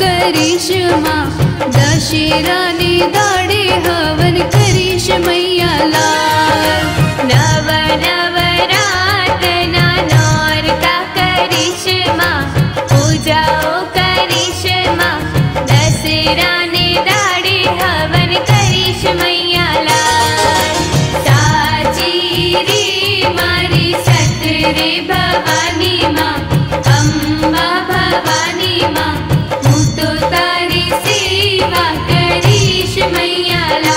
करिश्मा दशहरा ने दाड़े हवन करिश्मैया लाल नव नव रात ना नौर का करिश्मा पूजाओ करिश्मा दशहरा ने दाड़े हवन करिश्मैया लाल साची रे मारी सत रे भवानी माँ अम्बा भवानी माँ करिश्मैया लाल।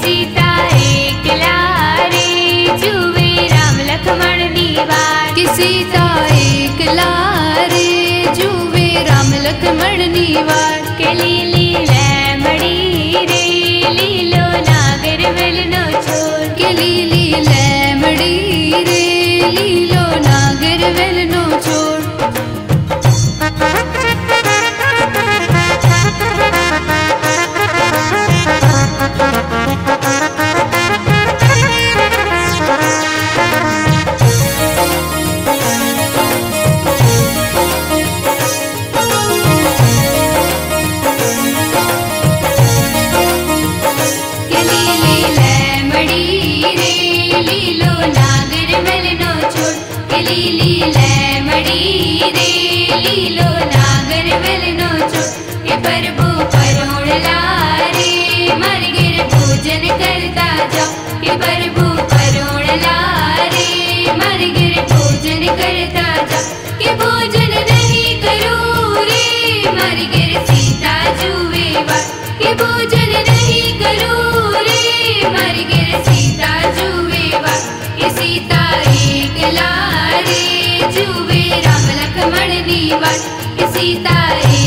सीता एकला रे जुवे राम लक्ष्मण निवार के लीली लैमड़ी रे लीलो नागर वेलनो छोड़ के लीली लैमड़ी रे लीलो नागर वेलनो छोड़। सीता